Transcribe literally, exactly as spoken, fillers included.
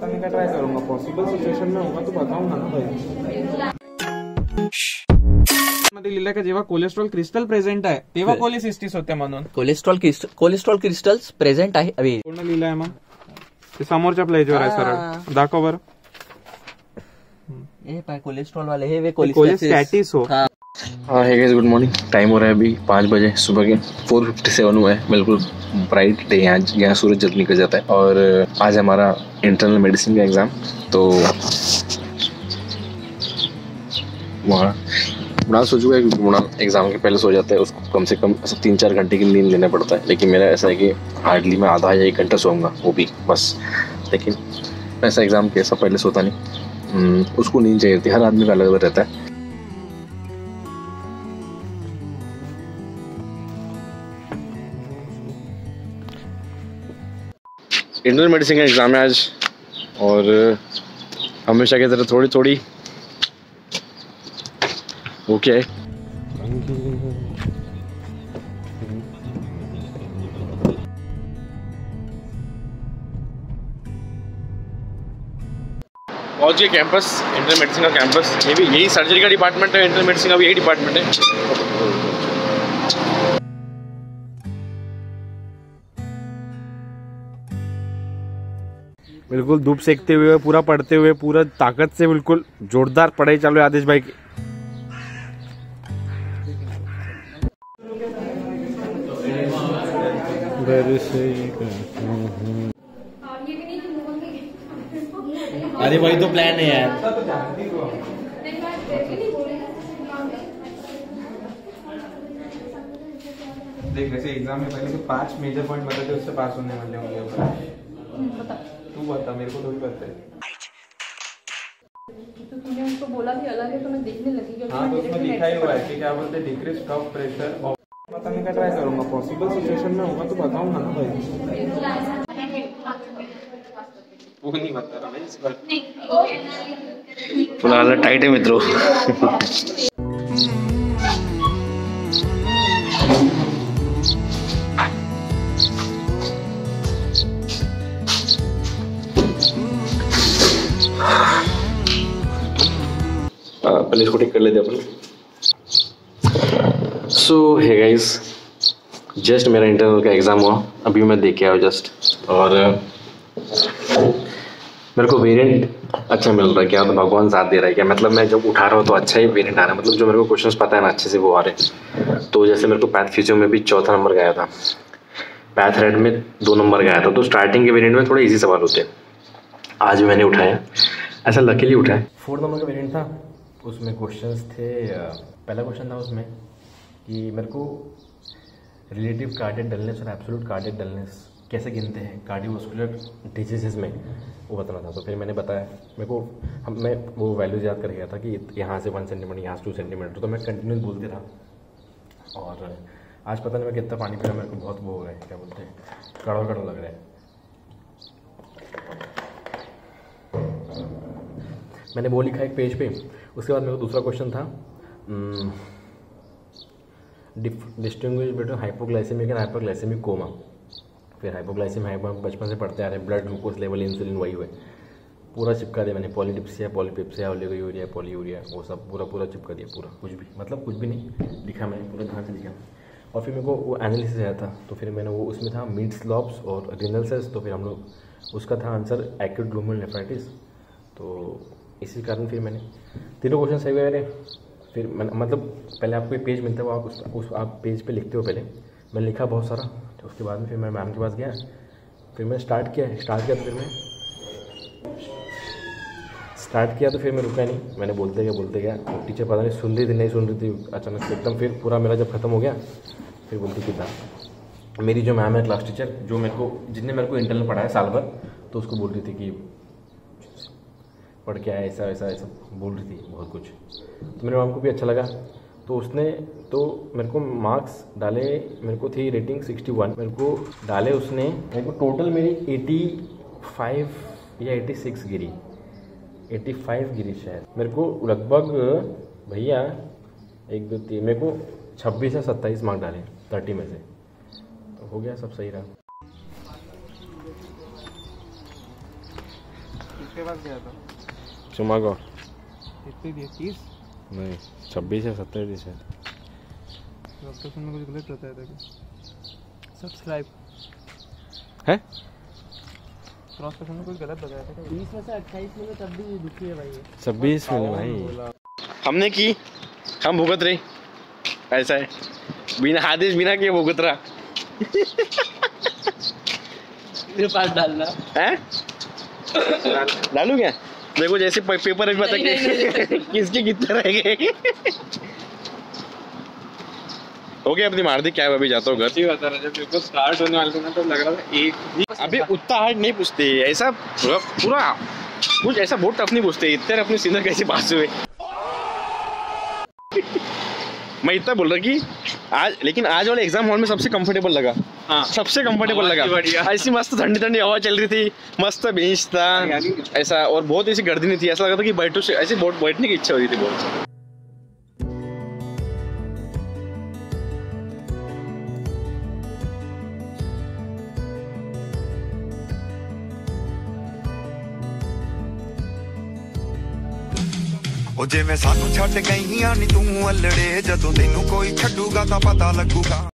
बताने का ट्राई करूंगा, पॉसिबल सिचुएशन में होगा तो बताऊंगा ना भाई। दिलेला का जेव्हा कोलेस्ट्रॉल क्रिस्टल प्रेझेंट आहे तेव्हा कोलेसिस्टिस होते म्हणून कोलेस्ट्रॉल कोलेस्ट्रॉल क्रिस्टल्स प्रेझेंट आहे। अवे पूर्ण लिहिलं आहे मग ते समोरच्या प्लेजवर आहे सरळ दाखव बरं। हे पाय कोलेस्ट्रॉल वाले हे वे कोलेस्टॅटिस हो। हां hey guys good morning, time हो रहा है अभी पाँच बजे सुबह के, चार सौ सत्तावन हुआ है, बिल्कुल ब्राइट डे है आज, यहाँ सूरज जल्दी निकल जाता है। और आज हमारा इंटरनल मेडिसिन का एग्जाम, तो वहाँ मुणाल सो चुका है क्योंकि मुणाल एग्जाम के पहले सो जाता है, उसको कम से कम तीन चार घंटे की नींद लेना पड़ता है। लेकिन मेरा ऐसा है कि हार्डली मैं आधा या एक घंटा सोऊंगा वो भी बस, लेकिन ऐसा एग्ज़ाम के ऐसा पहले सोता नहीं, उसको नींद चाहिए होती है। हर आदमी का अलग अलग रहता है। इंटरनल मेडिसिन का एग्ज़ाम है आज, और हमेशा की तरह थोड़ी थोड़ी ओके okay. और ये कैंपस इंटरनल मेडिसिन का कैंपस, ये भी यही सर्जरी का डिपार्टमेंट है, इंटरनल मेडिसिन का भी यही डिपार्टमेंट है। बिल्कुल धूप सेकते हुए पूरा पढ़ते हुए पूरा ताकत से बिल्कुल जोरदार पढ़ाई चालू है आदेश भाई की। अरे वही तो प्लान है यार। देख वैसे एग्जाम में पहले तो पांच मेजर पॉइंट बताते उससे पास होने वाले होंगे, तू बता मेरे को थोड़ी पता है। तो तूने उनको बोला कि अलग है तो मैं देखने लगी। हाँ तो उसमें लिखा ही हुआ है कि क्या बोलते हैं डिक्रीज कफ प्रेशर, बताने का ट्राई करूंगा, पॉसिबल सिचुएशन में होगा तो बताऊंगा ना भाई। वो नहीं बता रहा मैं इस बार फिलहाल टाइट है मित्रों। पहले इसको ठीक कर लेते अपन। सो हे गाइस, जस्ट मेरा इंटरनल का एग्ज़ाम हुआ, अभी मैं देख के आया जस्ट, और मेरे को वेरिएंट अच्छा मिल रहा है क्या, तो भगवान साथ दे रहा है क्या, मतलब मैं जब उठा रहा हूँ तो अच्छा ही वेरिएंट आ रहा है, मतलब जो मेरे को क्वेश्चंस पता है ना अच्छे से वो आ रहे हैं। तो जैसे मेरे को पैथ फिजियो में भी चौथा नंबर गया था, पैथ रेड में दो नंबर गया था, तो स्टार्टिंग के वेरिएंट में थोड़े ईजी सवाल होते हैं, आज मैंने उठाया ऐसा लकीली उठाया। फोर्थ नंबर का वेरिएंट था, उसमें क्वेश्चन थे, पहला क्वेश्चन था उसमें कि मेरे को रिलेटिव कार्डियक डलनेस और एब्सोल्यूट कार्डियक डलनेस कैसे गिनते हैं कार्डियोवास्कुलर डिजीजेज में वो बताना था। तो फिर मैंने बताया, मेरे को हम मैं वो वैल्यूज याद कर गया था कि यहाँ से वन सेंटीमीटर यहाँ से टू सेंटीमीटर, तो मैं कंटिन्यूस बोलते रहा। और आज पता नहीं मैं कितना पानी पीना, मेरे को बहुत वो हो रहा है क्या बोलते हैं कड़वा कड़वा लग रहा है। मैंने वो लिखा एक पेज पे। उसके बाद मेरे को दूसरा क्वेश्चन था distinguish between hypoglycaemic and hypoglycaemic coma. फिर हाइपोग्लाइसेमिक हाइपोग्लाइसेमिक बचपन से पढ़ते आ रहे हैं, ब्लड ग्लूकोज लेवल इंसुलिन वही हुए, पूरा चिपका दिया मैंने। पॉलीडिप्सिया पॉलीपेप्सिया ओलिगोयूरिया पॉलीयूरिया वो सब पूरा पूरा चिपका दिया, पूरा कुछ भी मतलब कुछ भी नहीं लिखा मैंने, पूरा ध्यान से लिखा। और फिर मेरे को वो एनालिसिस आया था, तो फिर मैंने वो उसमें था मिड स्लॉब्स और रिनल सेल्स, तो फिर हम लोग उसका था आंसर एक्यूट ग्लोमेरुलर नेफ्राइटिस। तो इसी कारण फिर मैंने तीनों क्वेश्चन सही हुए। फिर मैंने मतलब पहले आपको एक पेज मिलता है, वो आप उस, उस आप पेज पे लिखते हो। पहले मैंने लिखा बहुत सारा, तो उसके बाद में फिर मैं मैम के पास गया, फिर मैंने स्टार्ट किया स्टार्ट किया तो फिर मैं स्टार्ट किया तो फिर मैं रुका नहीं, मैंने बोलते गया बोलते गया तो टीचर पता नहीं सुन रही थी नहीं सुन रही थी, अचानक से एकदम फिर पूरा मेरा जब खत्म हो गया फिर बोलती किताब। मेरी जो मैम है क्लास टीचर, जो मेरे को जितने मेरे को इंटरनल पढ़ाया साल भर, तो उसको बोल रही थी कि पढ़ के आया ऐसा ऐसा ऐसा बोल रही थी बहुत कुछ, तो मेरे माम को भी अच्छा लगा। तो उसने तो मेरे को मार्क्स डाले, मेरे को थी रेटिंग इकसठ, मेरे को डाले उसने, मेरे को टोटल मेरी पचासी या छियासी गिरी, पचासी गिरी शायद। मेरे को लगभग भैया एक दो तीन मेरे को छब्बीस या सत्ताईस मार्क्स डाले तीस में से, तो हो गया सब सही रहा। किसके पास गया था? चुमा को कितनी दी? तीस नहीं, छब्बीस है, सत्ताईस दी शायद। डॉक्टर सुन में कुछ गलत बताया था क्या? सब्सक्राइब है क्रॉस सेक्शन में कुछ गलत बताया था क्या? बीस में से अट्ठाईस में तब भी दुखी है भाई, छब्बीस में भाई हमने की, हम भुगत रहे, ऐसा है, बिना आदेश बिना के भुगत रहा। ये पास डालना है, डालू क्या? देखो जैसे पेपर में पता किसके कितने रह गए। ओके अपनी मार दी, क्या अभी जाता हूँ घर। जब पेपर स्टार्ट होने वाले थे ना तो लग रहा था एक अभी उतना हार्ड नहीं पूछते, ऐसा पूरा कुछ ऐसा बहुत टफ नहीं पूछते। इतने अपने सीनियर कैसे पास हुए मैं इतना बोल रहा कि आज, लेकिन आज वाले एग्जाम हॉल में सबसे कंफर्टेबल लगा। हाँ, सबसे कंफर्टेबल लगा, ऐसी मस्त ठंडी ठंडी हवा चल रही थी, मस्त बेंच था ऐसा, और बहुत ऐसी गर्दी नहीं थी, ऐसा लगा था कि बैठो से ऐसे बहुत बैठने की इच्छा हो रही थी बहुत। जे मैं सानू छड़ गई नी तू अलड़े, जदों तेनू कोई छड्डूगा तां पता लगूगा।